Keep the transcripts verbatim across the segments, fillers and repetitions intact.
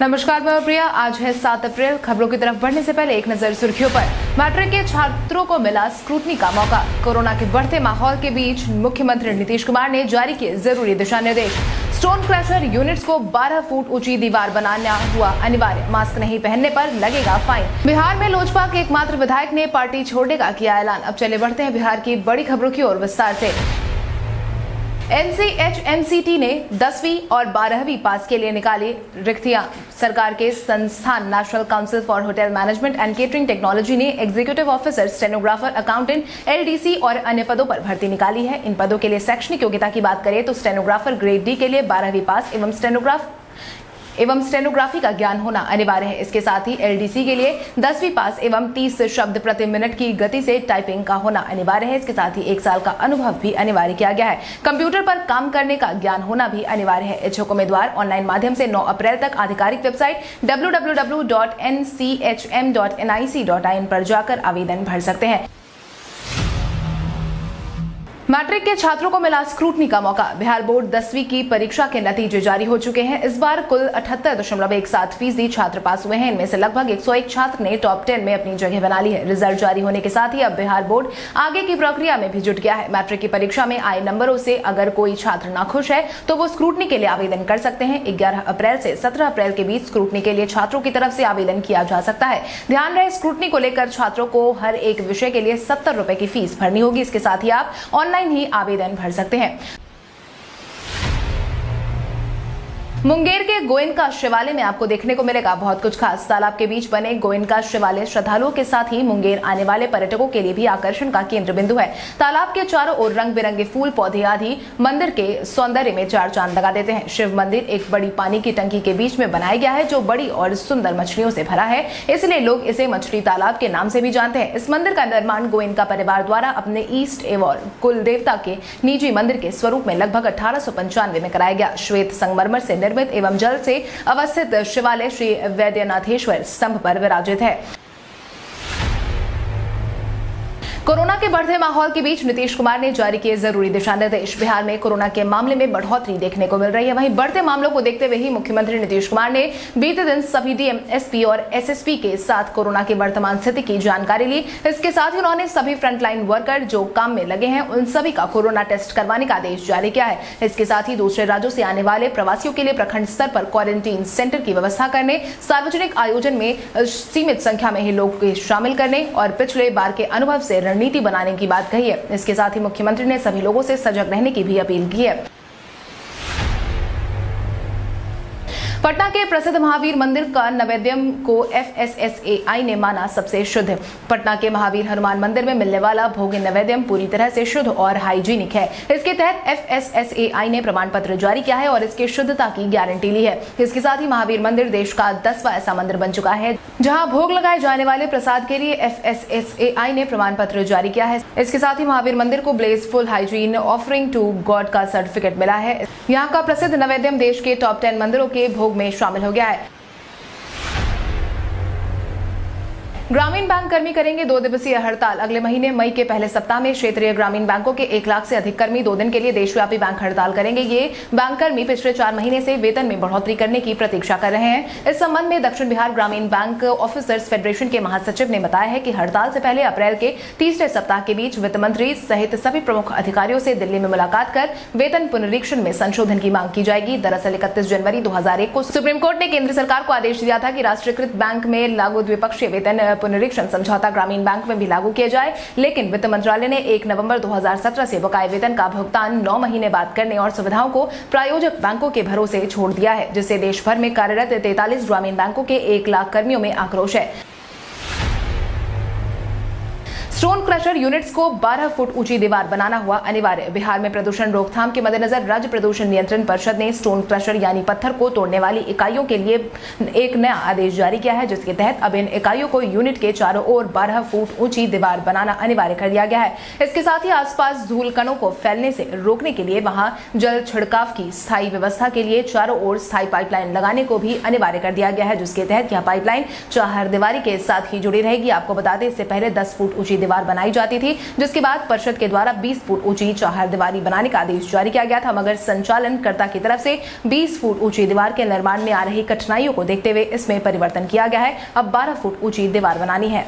नमस्कार मैं प्रिया। आज है सात अप्रैल। खबरों की तरफ बढ़ने से पहले एक नजर सुर्खियों पर। मैट्रिक के छात्रों को मिला स्क्रूटनी का मौका। कोरोना के बढ़ते माहौल के बीच मुख्यमंत्री नीतीश कुमार ने जारी किए जरूरी दिशा निर्देश। स्टोन क्रशर यूनिट्स को बारह फुट ऊंची दीवार बनाना हुआ अनिवार्य। मास्क नहीं पहनने पर लगेगा फाइन। बिहार में लोजपा के एकमात्र विधायक ने पार्टी छोड़ने का किया ऐलान। अब चले बढ़ते हैं बिहार की बड़ी खबरों की ओर विस्तार से। N C H M C T ने दसवीं और बारहवीं पास के लिए निकाली रिक्तियां। सरकार के संस्थान national council for hotel management and catering technology ने executive officer, stenographer, accountant, L D C और अन्य पदों पर भर्ती निकाली है। इन पदों के लिए शैक्षणिक योग्यता की बात करें तो स्टेनोग्राफर ग्रेड डी के लिए बारहवीं पास एवं स्टेनोग्राफ एवं स्टेनोग्राफी का ज्ञान होना अनिवार्य है। इसके साथ ही एल डी सी के लिए दसवीं पास एवं तीस शब्द प्रति मिनट की गति से टाइपिंग का होना अनिवार्य है। इसके साथ ही एक साल का अनुभव भी अनिवार्य किया गया है। कंप्यूटर पर काम करने का ज्ञान होना भी अनिवार्य है। इच्छुक उम्मीदवार ऑनलाइन माध्यम से नौ अप्रैल तक आधिकारिक website W W W dot N C H M dot N I C dot in पर जाकर आवेदन भर सकते हैं। मैट्रिक के छात्रों को मिला स्क्रूटनी का मौका। बिहार बोर्ड दसवीं की परीक्षा के नतीजे जारी हो चुके हैं। इस बार कुल अठहत्तर दशमलव एक सात फीसदी छात्र पास हुए हैं। इनमें से लगभग एक सौ एक छात्र ने टॉप टेन में अपनी जगह बना ली है। रिजल्ट जारी होने के साथ ही अब बिहार बोर्ड आगे की प्रक्रिया में भी जुट गया है। मैट्रिक की परीक्षा में आए नंबरों से अगर कोई छात्र नाखुश है तो वो स्क्रूटनी के लिए आवेदन कर सकते हैं। ग्यारह अप्रैल से सत्रह अप्रैल के बीच स्क्रूटनी के लिए छात्रों की तरफ से आवेदन किया जा सकता है। ध्यान रहे, स्क्रूटनी को लेकर छात्रों को हर एक विषय के लिए सत्तर रुपए की फीस भरनी होगी। इसके साथ ही आप ऑनलाइन ही आवेदन भर सकते हैं। मुंगेर के गोयनका शिवालय में आपको देखने को मिलेगा बहुत कुछ खास। तालाब के बीच बने गोयनका शिवालय श्रद्धालुओं के साथ ही मुंगेर आने वाले पर्यटकों के लिए भी आकर्षण का केंद्र बिंदु है। तालाब के चारों ओर रंग बिरंगे फूल, पौधे आदि मंदिर के सौंदर्य में चार चांद लगा देते हैं। शिव मंदिर एक बड़ी पानी की टंकी के बीच में बनाया गया है जो बड़ी और सुंदर मछलियों से भरा है, इसलिए लोग इसे मछली तालाब के नाम से भी जानते हैं। इस मंदिर का निर्माण गोयनका परिवार द्वारा अपने ईष्ट एवं कुल देवता के निजी मंदिर के स्वरूप में लगभग अठारह सौ पंचानवे में कराया गया। श्वेत संगमरमर से एवं जल से अवस्थित शिवालय श्री वैद्यनाथेश्वर स्तंभ पर विराजित है। कोरोना के बढ़ते माहौल के बीच नीतीश कुमार ने जारी किए जरूरी दिशा निर्देश। बिहार में कोरोना के मामले में बढ़ोतरी देखने को मिल रही है। वहीं बढ़ते मामलों को देखते हुए ही मुख्यमंत्री नीतीश कुमार ने बीते दिन सभी डीएम, एसपी और एसएसपी के साथ कोरोना की वर्तमान स्थिति की जानकारी ली। इसके साथ ही उन्होंने सभी फ्रंटलाइन वर्कर जो काम में लगे हैं उन सभी का कोरोना टेस्ट करवाने का आदेश जारी किया है। इसके साथ ही दूसरे राज्यों से आने वाले प्रवासियों के लिए प्रखंड स्तर पर क्वारंटीन सेंटर की व्यवस्था करने, सार्वजनिक आयोजन में सीमित संख्या में ही लोग को शामिल करने और पिछले बार के अनुभव से नीति बनाने की बात कही है। इसके साथ ही मुख्यमंत्री ने सभी लोगों से सजग रहने की भी अपील की है। पटना के प्रसिद्ध महावीर मंदिर का नैवेद्यम को F S S A I ने माना सबसे शुद्ध। पटना के महावीर हनुमान मंदिर में मिलने वाला भोग नैवेद्यम पूरी तरह से शुद्ध और हाइजीनिक है। इसके तहत F S S A I ने प्रमाण पत्र जारी किया है और इसकी शुद्धता की गारंटी ली है। इसके साथ ही महावीर मंदिर देश का दसवां ऐसा मंदिर बन चुका है जहाँ भोग लगाए जाने वाले प्रसाद के लिए F S S A I ने प्रमाण पत्र जारी किया है। इसके साथ ही महावीर मंदिर को blessful hygiene offering to God का सर्टिफिकेट मिला है। यहाँ का प्रसिद्ध नैवेद्यम देश के टॉप टेन मंदिरों के भोग में शामिल हो गया है। ग्रामीण बैंक कर्मी करेंगे दो दिवसीय हड़ताल। अगले महीने मई के पहले सप्ताह में क्षेत्रीय ग्रामीण बैंकों के एक लाख से अधिक कर्मी दो दिन के लिए देशव्यापी बैंक हड़ताल करेंगे। ये बैंक कर्मी पिछले चार महीने से वेतन में बढ़ोतरी करने की प्रतीक्षा कर रहे हैं। इस संबंध में दक्षिण बिहार ग्रामीण बैंक ऑफिसर्स फेडरेशन के महासचिव ने बताया है कि हड़ताल से पहले अप्रैल के तीसरे सप्ताह के बीच वित्त मंत्री सहित सभी प्रमुख अधिकारियों से दिल्ली में मुलाकात कर वेतन पुनरीक्षण में संशोधन की मांग की जाएगी। दरअसल इकतीस जनवरी दो हजार एक को सुप्रीम कोर्ट ने केंद्र सरकार को आदेश दिया था कि राष्ट्रीयकृत बैंक में लागू द्विपक्षीय वेतन पुनरीक्षण समझौता ग्रामीण बैंक में भी लागू किया जाए, लेकिन वित्त मंत्रालय ने एक नवंबर दो हजार सत्रह से बकाये वेतन का भुगतान नौ महीने बाद करने और सुविधाओं को प्रायोजक बैंकों के भरोसे छोड़ दिया है, जिससे देश भर में कार्यरत तैंतालीस ग्रामीण बैंकों के एक लाख कर्मियों में आक्रोश है। स्टोन क्रशर यूनिट्स को बारह फुट ऊंची दीवार बनाना हुआ अनिवार्य। बिहार में प्रदूषण रोकथाम के मद्देनजर राज्य प्रदूषण नियंत्रण परिषद ने स्टोन क्रशर यानी पत्थर को तोड़ने वाली इकाइयों के लिए एक नया आदेश जारी किया है, जिसके तहत अब इन इकाइयों को यूनिट के चारों ओर बारह फुट ऊंची दीवार बनाना अनिवार्य कर दिया गया है। इसके साथ ही आसपास धूल कणों को फैलने से रोकने के लिए वहां जल छिड़काव की स्थायी व्यवस्था के लिए चारों ओर स्थायी पाइपलाइन लगाने को भी अनिवार्य कर दिया गया है, जिसके तहत यह पाइपलाइन चारदीवारी के साथ ही जुड़ी रहेगी। आपको बता दें इससे पहले दस फुट ऊंची दीवार दीवार बनाई जाती थी, जिसके बाद परिषद के द्वारा बीस फुट ऊंची चार दीवारी बनाने का आदेश जारी किया गया था, मगर संचालनकर्ता की तरफ से बीस फुट ऊंची दीवार के निर्माण में आ रही कठिनाइयों को देखते हुए इसमें परिवर्तन किया गया है। अब बारह फुट ऊंची दीवार बनानी है।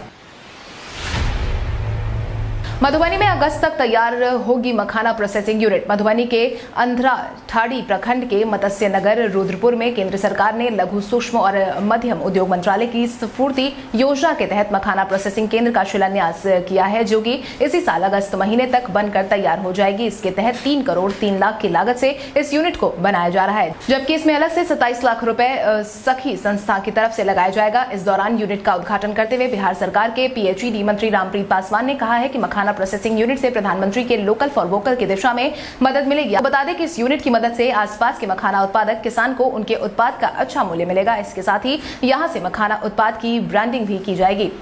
मधुबनी में अगस्त तक तैयार होगी मखाना प्रोसेसिंग यूनिट। मधुबनी के अंध्राठाड़ी प्रखंड के मत्स्य नगर रुद्रपुर में केंद्र सरकार ने लघु सूक्ष्म और मध्यम उद्योग मंत्रालय की स्फूर्ति योजना के तहत मखाना प्रोसेसिंग केंद्र का शिलान्यास किया है, जो कि इसी साल अगस्त महीने तक बनकर तैयार हो जाएगी। इसके तहत तीन करोड़ तीन लाख की लागत से इस यूनिट को बनाया जा रहा है, जबकि इसमें अलग से सत्ताईस लाख रूपए सखी संस्था की तरफ से लगाया जाएगा। इस दौरान यूनिट का उद्घाटन करते हुए बिहार सरकार के पीएचईडी मंत्री रामप्रीत पासवान ने कहा है कि मखाना प्रोसेसिंग यूनिट से प्रधानमंत्री के लोकल फॉर वोकल की दिशा में मदद मिलेगी। बता दें कि इस यूनिट की मदद से आसपास के मखाना उत्पादक किसान को उनके उत्पाद का अच्छा मूल्य मिलेगा। इसके साथ ही यहां से मखाना उत्पाद की ब्रांडिंग भी की जाएगी।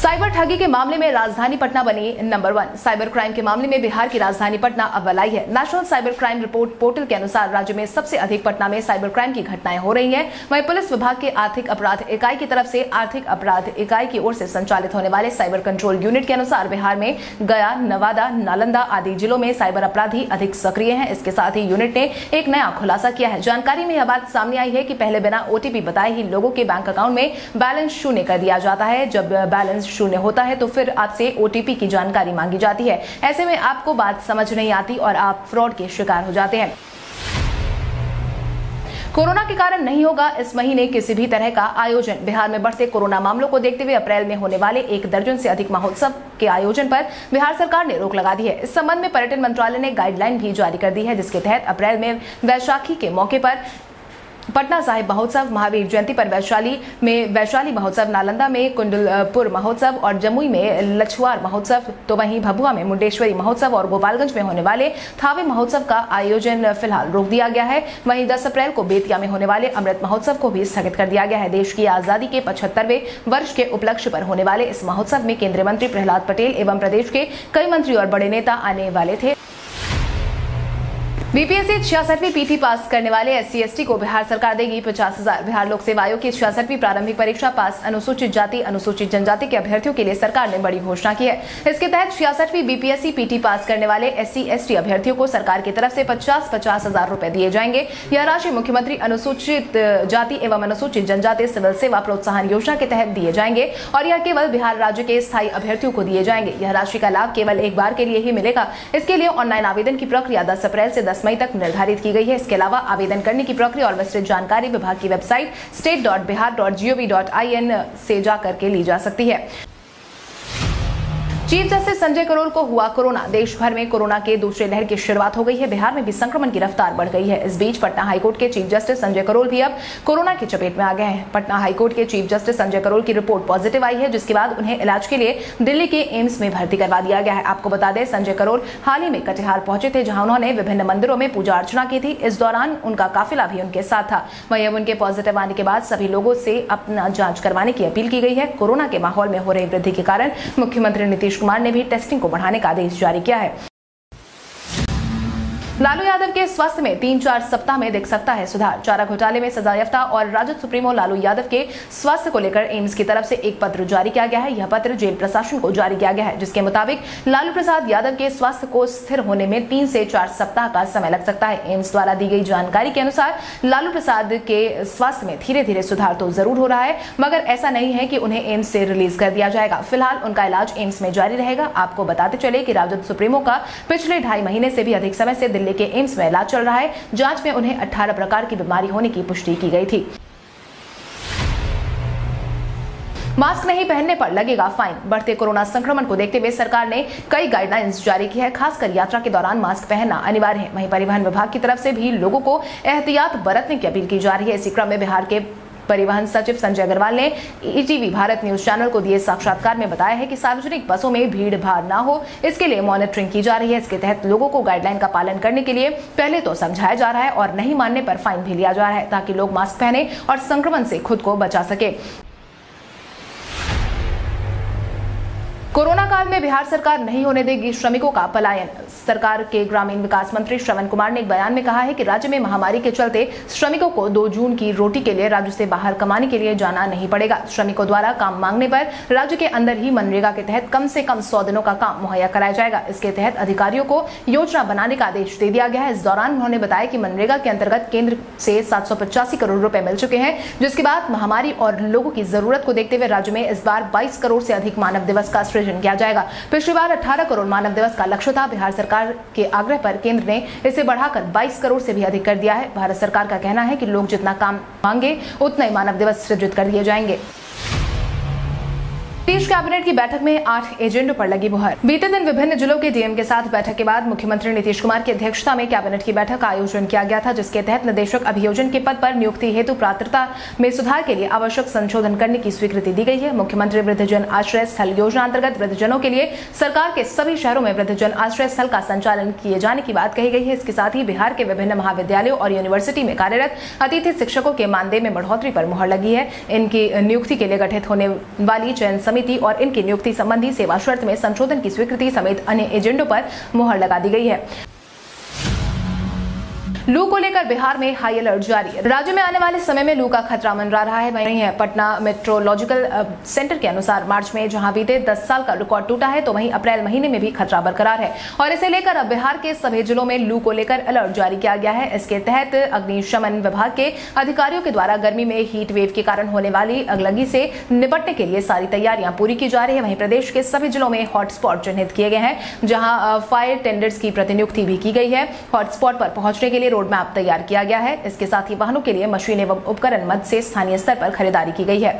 साइबर ठगी के मामले में राजधानी पटना बनी नंबर वन। साइबर क्राइम के मामले में बिहार की राजधानी पटना अव्वल आई है। National cyber crime report portal के अनुसार राज्य में सबसे अधिक पटना में साइबर क्राइम की घटनाएं हो रही हैं। वहीं पुलिस विभाग के आर्थिक अपराध इकाई की तरफ से आर्थिक अपराध इकाई की ओर से संचालित होने वाले साइबर कंट्रोल यूनिट के अनुसार बिहार में गया, नवादा, नालंदा आदि जिलों में साइबर अपराधी अधिक सक्रिय है। इसके साथ ही यूनिट ने एक नया खुलासा किया है। जानकारी में यह बात सामने आई है कि पहले बिना ओटीपी बताए ही लोगों के बैंक अकाउंट में बैलेंस शून्य कर दिया जाता है। जब बैलेंस शून्य होता है तो फिर आपसे ओटीपी की जानकारी मांगी जाती है। ऐसे में आपको बात समझ नहीं आती और आप फ्रॉड के शिकार हो जाते हैं। कोरोना के कारण नहीं होगा इस महीने किसी भी तरह का आयोजन। बिहार में बढ़ते कोरोना मामलों को देखते हुए अप्रैल में होने वाले एक दर्जन से अधिक महोत्सव के आयोजन पर बिहार सरकार ने रोक लगा दी है। इस संबंध में पर्यटन मंत्रालय ने गाइडलाइन भी जारी कर दी है, जिसके तहत अप्रैल में वैशाखी के मौके पर पटना साहिब महोत्सव, महावीर जयंती पर वैशाली में वैशाली महोत्सव, नालंदा में कुंडलपुर महोत्सव और जमुई में लछवार महोत्सव, तो वहीं भभुआ में मुंडेश्वरी महोत्सव और गोपालगंज में होने वाले थावे महोत्सव का आयोजन फिलहाल रोक दिया गया है। वहीं दस अप्रैल को बेतिया में होने वाले अमृत महोत्सव को भी स्थगित कर दिया गया है। देश की आजादी के पचहत्तरवें वर्ष के उपलक्ष्य पर होने वाले इस महोत्सव में केंद्रीय मंत्री प्रहलाद पटेल एवं प्रदेश के कई मंत्री और बड़े नेता आने वाले थे। बीपीएससी छियासठवीं पीटी पास करने वाले एससी एसटी को बिहार सरकार देगी पचास हजार। बिहार लोक सेवा आयोग की छियासठवीं प्रारंभिक परीक्षा पास अनुसूचित जाति, अनुसूचित जनजाति के अभ्यर्थियों के लिए सरकार ने बड़ी घोषणा की है। इसके तहत छियासठवीं बीपीएससी पीटी पास करने वाले एससी एसटी अभ्यर्थियों को सरकार की तरफ से पचास पचास हजार रूपए दिए जाएंगे। यह राशि मुख्यमंत्री अनुसूचित जाति एवं अनुसूचित जनजाति सिविल सेवा प्रोत्साहन योजना के तहत दिए जाएंगे और यह केवल बिहार राज्य के स्थायी अभ्यर्थियों को दिए जाएंगे। यह राशि का लाभ केवल एक बार के लिए ही मिलेगा। इसके लिए ऑनलाइन आवेदन की प्रक्रिया दस अप्रैल से मई तक निर्धारित की गई है। इसके अलावा आवेदन करने की प्रक्रिया और विस्तृत जानकारी विभाग की website state dot Bihar dot G O V dot I N से जाकर के ली जा सकती है। चीफ जस्टिस संजय करोल को हुआ कोरोना। देश भर में कोरोना के दूसरे लहर की शुरुआत हो गई है। बिहार में भी संक्रमण की रफ्तार बढ़ गई है। इस बीच पटना हाईकोर्ट के चीफ जस्टिस संजय करोल भी अब कोरोना की चपेट में आ गए हैं। पटना हाईकोर्ट के चीफ जस्टिस संजय करोल की रिपोर्ट पॉजिटिव आई है, जिसके बाद उन्हें इलाज के लिए दिल्ली के एम्स में भर्ती करवा दिया गया है। आपको बता दें, संजय करोल हाल ही में कटिहार पहुंचे थे, जहां उन्होंने विभिन्न मंदिरों में पूजा अर्चना की थी। इस दौरान उनका काफिला भी उनके साथ था। वहीं अब उनके पॉजिटिव आने के बाद सभी लोगों से अपना जांच करवाने की अपील की गई है। कोरोना के माहौल में हो रही वृद्धि के कारण मुख्यमंत्री नीतीश कुमार ने भी टेस्टिंग को बढ़ाने का आदेश जारी किया है। लालू यादव के स्वास्थ्य में तीन चार सप्ताह में दिख सकता है सुधार। चारा घोटाले में सजायाफ्ता और राजद सुप्रीमो लालू यादव के स्वास्थ्य को लेकर एम्स की तरफ से एक पत्र जारी किया गया है। यह पत्र जेल प्रशासन को जारी किया गया है, जिसके मुताबिक लालू प्रसाद यादव के स्वास्थ्य को स्थिर होने में तीन से चार सप्ताह का समय लग सकता है। एम्स द्वारा दी गई जानकारी के अनुसार लालू प्रसाद के स्वास्थ्य में धीरे धीरे सुधार तो जरूर हो रहा है, मगर ऐसा नहीं है कि उन्हें एम्स से रिलीज कर दिया जाएगा। फिलहाल उनका इलाज एम्स में जारी रहेगा। आपको बताते चले कि राजद सुप्रीमो का पिछले ढाई महीने से भी अधिक समय से दिल्ली के एम्स में इलाज चल रहा है। जांच में उन्हें अठारह प्रकार की बीमारी होने की पुष्टि की गई थी। मास्क नहीं पहनने पर लगेगा फाइन। बढ़ते कोरोना संक्रमण को देखते हुए सरकार ने कई गाइडलाइंस जारी की है। खासकर यात्रा के दौरान मास्क पहनना अनिवार्य है। वहीं परिवहन विभाग की तरफ से भी लोगों को एहतियात बरतने की अपील की जा रही है। इसी क्रम में बिहार के परिवहन सचिव संजय अग्रवाल ने ईटीवी भारत न्यूज चैनल को दिए साक्षात्कार में बताया है कि सार्वजनिक बसों में भीड़ भाड़ ना हो, इसके लिए मॉनिटरिंग की जा रही है। इसके तहत लोगों को गाइडलाइन का पालन करने के लिए पहले तो समझाया जा रहा है और नहीं मानने पर फाइन भी लिया जा रहा है, ताकि लोग मास्क पहने और संक्रमण से खुद को बचा सके। कोरोना काल में बिहार सरकार नहीं होने देगी श्रमिकों का पलायन। सरकार के ग्रामीण विकास मंत्री श्रवण कुमार ने एक बयान में कहा है कि राज्य में महामारी के चलते श्रमिकों को दो जून की रोटी के लिए राज्य से बाहर कमाने के लिए जाना नहीं पड़ेगा। श्रमिकों द्वारा काम मांगने पर राज्य के अंदर ही मनरेगा के तहत कम से कम सौ दिनों का काम मुहैया कराया जाएगा। इसके तहत अधिकारियों को योजना बनाने का आदेश दे दिया गया है। इस दौरान उन्होंने बताया कि मनरेगा के अंतर्गत केंद्र से सात सौ पचासी करोड़ रुपए मिल चुके हैं, जिसके बाद महामारी और लोगों की जरूरत को देखते हुए राज्य में इस बार बाईस करोड़ से अधिक मानव दिवस का सृजन किया जाएगा। पिछली बार अठारह करोड़ मानव दिवस का लक्ष्य था। बिहार सरकार के आग्रह पर केंद्र ने इसे बढ़ाकर बाईस करोड़ से भी अधिक कर दिया है। भारत सरकार का कहना है कि लोग जितना काम मांगे उतना ही मानव दिवस सृजित कर दिए जाएंगे। नीतीश कैबिनेट की बैठक में आठ एजेंडों पर लगी मुहर। बीते दिन विभिन्न जिलों के डीएम के साथ बैठक के बाद मुख्यमंत्री नीतीश कुमार की अध्यक्षता में कैबिनेट की बैठक का आयोजन किया गया था, जिसके तहत निदेशक अभियोजन के पद पर नियुक्ति हेतु पात्रता में सुधार के लिए आवश्यक संशोधन करने की स्वीकृति दी गई है। मुख्यमंत्री वृद्धजन आश्रय स्थल योजना अंतर्गत वृद्धजनों के लिए सरकार के सभी शहरों में वृद्धजन आश्रय स्थल का संचालन किए जाने की बात कही गई है। इसके साथ ही बिहार के विभिन्न महाविद्यालयों और यूनिवर्सिटी में कार्यरत अतिथि शिक्षकों के मानदेय में बढ़ोतरी पर मुहर लगी है। इनकी नियुक्ति के लिए गठित होने वाली चयन समिति और इनकी नियुक्ति संबंधी सेवा शर्त में संशोधन की स्वीकृति समेत अन्य एजेंडों पर मुहर लगा दी गई है। लू को लेकर बिहार में हाई अलर्ट जारी है। राज्य में आने वाले समय में लू का खतरा मंडरा रहा है। वहीं पटना मेट्रोलॉजिकल सेंटर के अनुसार मार्च में जहां बीते दस साल का रिकॉर्ड टूटा है, तो वहीं अप्रैल महीने में भी खतरा बरकरार है और इसे लेकर अब बिहार के सभी जिलों में लू को लेकर अलर्ट जारी किया गया है। इसके तहत अग्निशमन विभाग के अधिकारियों के द्वारा गर्मी में हीट वेव के कारण होने वाली अगलगी से निपटने के लिए सारी तैयारियां पूरी की जा रही है। वहीं प्रदेश के सभी जिलों में हॉटस्पॉट चिन्हित किए गए हैं, जहाँ फायर टेंडर्स की प्रतिनियुक्ति भी की गई है। हॉटस्पॉट पर पहुंचने के लिए रोड मैप तैयार किया गया है। इसके साथ ही वाहनों के लिए मशीन एवं उपकरण मद से स्थानीय स्तर पर खरीदारी की गई है।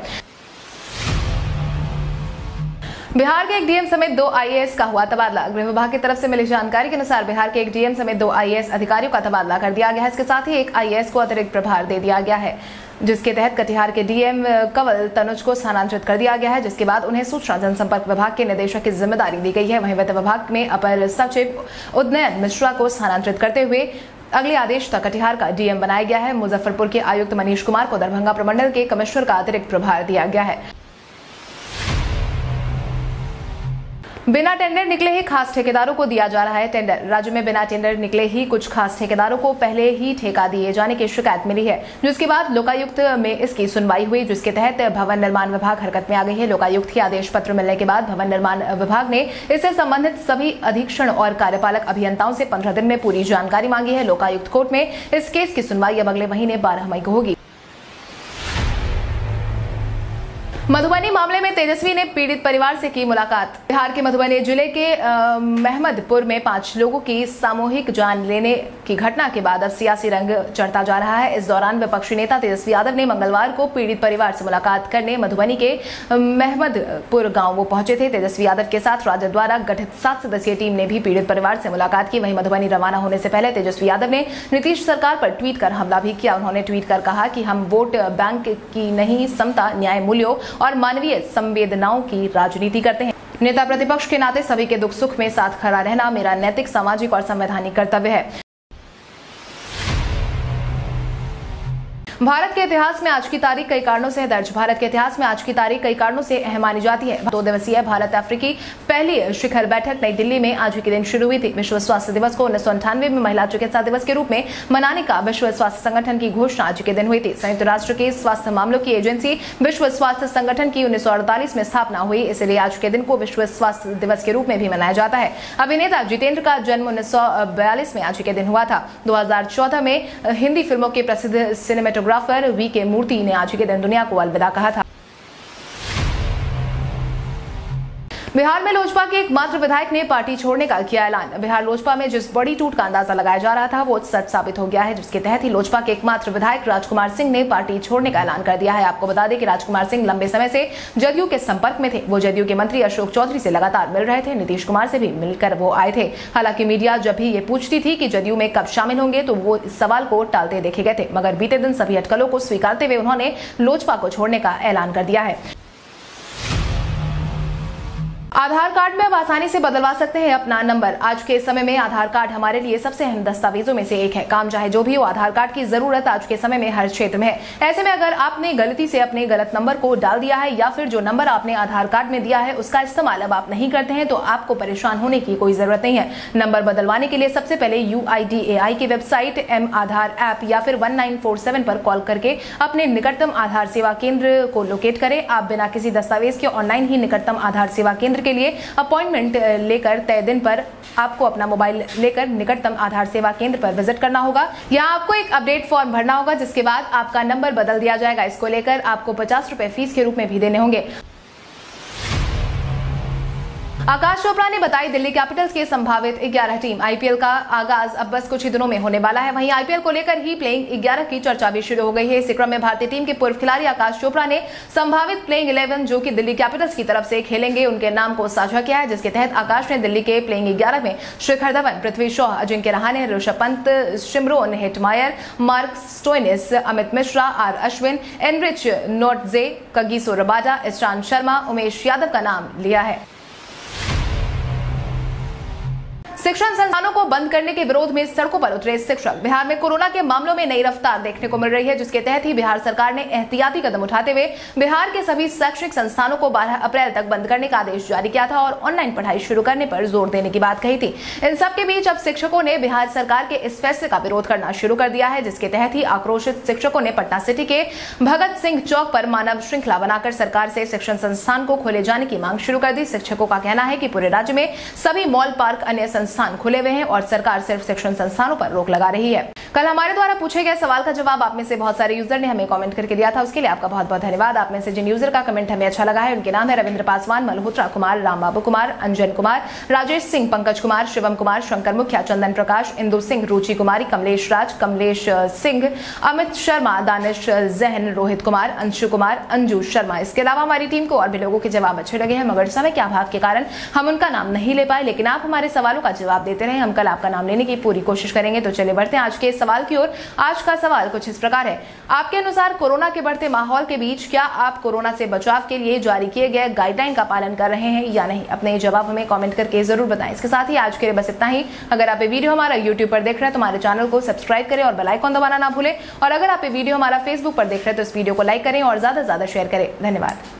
बिहार के एक डीएम समेत दो आईएएस का हुआ तबादला। गृह विभाग की तरफ से मिली जानकारी के अनुसार बिहार के एक डीएम समेत दो आईएएस अधिकारियों का तबादला कर दिया गया है। इसके साथ ही एक आईएएस को अतिरिक्त प्रभार दे दिया गया है, जिसके तहत कटिहार के डीएम कंवल तनुज को स्थानांतरित कर दिया गया है, जिसके बाद उन्हें सूचना जनसंपर्क विभाग के निदेशक की जिम्मेदारी दी गई है। वहीं वित्त विभाग में अपर सचिव उदयन मिश्रा को स्थानांतरित करते हुए अगले आदेश तक कटिहार का डीएम बनाया गया है। मुजफ्फरपुर के आयुक्त मनीष कुमार को दरभंगा प्रमंडल के कमिश्नर का अतिरिक्त प्रभार दिया गया है। बिना टेंडर निकले ही खास ठेकेदारों को दिया जा रहा है टेंडर। राज्य में बिना टेंडर निकले ही कुछ खास ठेकेदारों को पहले ही ठेका दिए जाने की शिकायत मिली है, जिसके बाद लोकायुक्त में इसकी सुनवाई हुई, जिसके तहत भवन निर्माण विभाग हरकत में आ गई है। लोकायुक्त के आदेश पत्र मिलने के बाद भवन निर्माण विभाग ने इससे संबंधित सभी अधीक्षण और कार्यपालक अभियंताओं से पंद्रह दिन में पूरी जानकारी मांगी है। लोकायुक्त कोर्ट में इस केस की सुनवाई अब अगले महीने बारह मई को होगी। मधुबनी मामले में तेजस्वी ने पीड़ित परिवार से की मुलाकात। बिहार के मधुबनी जिले के महमदपुर में पांच लोगों की सामूहिक जान लेने की घटना के बाद अब सियासी रंग चढ़ता जा रहा है। इस दौरान विपक्षी नेता तेजस्वी यादव ने मंगलवार को पीड़ित परिवार से मुलाकात करने मधुबनी के महमदपुर गांव वो पहुंचे थे। तेजस्वी यादव के साथ राजद द्वारा गठित सात सदस्यीय टीम ने भी पीड़ित परिवार से मुलाकात की। वहीं मधुबनी रवाना होने से पहले तेजस्वी यादव ने नीतीश सरकार पर ट्वीट कर हमला भी किया। उन्होंने ट्वीट कर कहा कि हम वोट बैंक की नहीं, समता, न्याय मूल्यों और मानवीय संवेदनाओं की राजनीति करते हैं। नेता प्रतिपक्ष के नाते सभी के दुख सुख में साथ खड़ा रहना मेरा नैतिक, सामाजिक और संवैधानिक कर्तव्य है। भारत के इतिहास में आज की तारीख कई कारणों से दर्ज। भारत के इतिहास में आज की तारीख कई कारणों से अहम मानी जाती है। दो दिवसीय भारत अफ्रीकी पहली शिखर बैठक नई दिल्ली में आज ही के दिन शुरू हुई थी। विश्व स्वास्थ्य दिवस को उन्नीस सौ अंठानवे में महिला चिकित्सा दिवस के रूप में मनाने का विश्व स्वास्थ्य संगठन की घोषणा आज के दिन हुई थी। संयुक्त राष्ट्र की स्वास्थ्य मामलों की एजेंसी विश्व स्वास्थ्य संगठन की उन्नीस सौ अड़तालीस में स्थापना हुई, इसलिए आज के दिन को विश्व स्वास्थ्य दिवस के रूप में भी मनाया जाता है। अभिनेता जितेंद्र का जन्म उन्नीस सौ बयालीस में आज के दिन हुआ था। दो हजार चौदह में हिंदी फिल्मों के प्रसिद्ध सिनेमेटोग्राफर वी के मूर्ति ने आज के दिन दुनिया को अलविदा कहा था। बिहार में लोजपा के एकमात्र विधायक ने पार्टी छोड़ने का किया ऐलान। बिहार लोजपा में जिस बड़ी टूट का अंदाजा लगाया जा रहा था वो सच साबित हो गया है, जिसके तहत ही लोजपा के एकमात्र विधायक राजकुमार सिंह ने पार्टी छोड़ने का ऐलान कर दिया है। आपको बता दें कि राजकुमार सिंह लंबे समय से जदयू के संपर्क में थे। वो जदयू के मंत्री अशोक चौधरी से लगातार मिल रहे थे, नीतीश कुमार से भी मिलकर वो आए थे। हालांकि मीडिया जब भी ये पूछती थी कि जदयू में कब शामिल होंगे तो वो इस सवाल को टालते देखे गए थे, मगर बीते दिन सभी अटकलों को स्वीकारते हुए उन्होंने लोजपा को छोड़ने का ऐलान कर दिया है। आधार कार्ड में अब आसानी से बदलवा सकते हैं अपना नंबर। आज के समय में आधार कार्ड हमारे लिए सबसे अहम दस्तावेजों में से एक है। काम चाहे जो भी हो, आधार कार्ड की जरूरत आज के समय में हर क्षेत्र में है। ऐसे में अगर आपने गलती से अपने गलत नंबर को डाल दिया है या फिर जो नंबर आपने आधार कार्ड में दिया है उसका इस्तेमाल अब आप नहीं करते हैं तो आपको परेशान होने की कोई जरूरत नहीं है। नंबर बदलवाने के लिए सबसे पहले यू आई डी ए आई की वेबसाइट, एम आधार ऐप या फिर वन नाइन फोर सेवन पर कॉल करके अपने निकटतम आधार सेवा केंद्र को लोकेट करें। आप बिना किसी दस्तावेज के ऑनलाइन ही निकटतम आधार सेवा केंद्र के लिए अपॉइंटमेंट लेकर तय दिन पर आपको अपना मोबाइल लेकर निकटतम आधार सेवा केंद्र पर विजिट करना होगा। यहाँ आपको एक अपडेट फॉर्म भरना होगा जिसके बाद आपका नंबर बदल दिया जाएगा। इसको लेकर आपको पचास रुपए फीस के रूप में भी देने होंगे। आकाश चोपड़ा ने बताई दिल्ली कैपिटल्स के संभावित ग्यारह टीम। आईपीएल का आगाज अब बस कुछ ही दिनों में होने वाला है। वहीं आईपीएल को लेकर ही प्लेइंग ग्यारह की चर्चा भी शुरू हो गई है। इसी क्रम में भारतीय टीम के पूर्व खिलाड़ी आकाश चोपड़ा ने संभावित प्लेइंग ग्यारह जो कि दिल्ली कैपिटल्स की तरफ से खेलेंगे उनके नाम को साझा किया है, जिसके तहत आकाश ने दिल्ली के प्लेइंग ग्यारह में Shikhar Dhawan, Prithvi Shaw, Ajinkya Rahane, Rishabh Pant, Shimron Hetmyer, Mark Stoinis, Amit Mishra, R Ashwin, Anrich Nortje, Kagiso Rabada, Ishant Sharma, Umesh Yadav का नाम लिया है। शिक्षण संस्थानों को बंद करने के विरोध में सड़कों पर उतरे शिक्षक। बिहार में कोरोना के मामलों में नई रफ्तार देखने को मिल रही है, जिसके तहत ही बिहार सरकार ने एहतियाती कदम उठाते हुए बिहार के सभी शैक्षणिक संस्थानों को बारह अप्रैल तक बंद करने का आदेश जारी किया था और ऑनलाइन पढ़ाई शुरू करने पर जोर देने की बात कही थी। इन सबके बीच अब शिक्षकों ने बिहार सरकार के इस फैसले का विरोध करना शुरू कर दिया है, जिसके तहत ही आक्रोशित शिक्षकों ने पटना सिटी के भगत सिंह चौक पर मानव श्रृंखला बनाकर सरकार से शिक्षण संस्थान को खोले जाने की मांग शुरू कर दी। शिक्षकों का कहना है कि पूरे राज्य में सभी मॉल, पार्क, अन्य संस्थान खुले हुए हैं और सरकार सिर्फ शिक्षण संस्थानों पर रोक लगा रही है। कल हमारे द्वारा पूछे गए सवाल का जवाब आप में से बहुत सारे यूजर ने हमें कमेंट करके दिया था, उसके लिए आपका बहुत बहुत धन्यवाद। आप में से जिन यूजर का कमेंट हमें अच्छा लगा है उनके नाम है रविंद्र पासवान, मल्होत्रा कुमार, रामबाबू कुमार, अंजन कुमार, राजेश सिंह, पंकज कुमार, शिवम कुमार, शंकर मुखिया, चंदन प्रकाश, इंदु सिंह, रुचि कुमारी, कमलेश राज, कमलेश सिंह, अमित शर्मा, दानिश जहन, रोहित कुमार, अंशु कुमार, अंजू शर्मा। इसके अलावा हमारी टीम को और भी लोगों के जवाब अच्छे लगे हैं, मगर समय के अभाव के कारण हम उनका नाम नहीं ले पाए, लेकिन आप हमारे सवालों का जवाब देते रहे। हम कल आपका नाम लेने की पूरी कोशिश करेंगे। तो चलिए बढ़ते हैं आज के सवाल की ओर। आज का सवाल कुछ इस प्रकार है, आपके अनुसार कोरोना के बढ़ते माहौल के बीच क्या आप कोरोना से बचाव के लिए जारी किए गए गाइडलाइन का पालन कर रहे हैं या नहीं? अपने जवाब हमें कमेंट करके जरूर बताएं। इसके साथ ही आज के लिए बस इतना ही। अगर आप ये वीडियो हमारा यूट्यूब पर देख रहे हैं तो हमारे चैनल को सब्सक्राइब करें और बेल आइकॉन दबाना ना भूलें। और अगर आप ये वीडियो हमारा फेसबुक पर देख रहे हैं तो इस वीडियो को लाइक करें और ज्यादा से ज्यादा शेयर करें। धन्यवाद।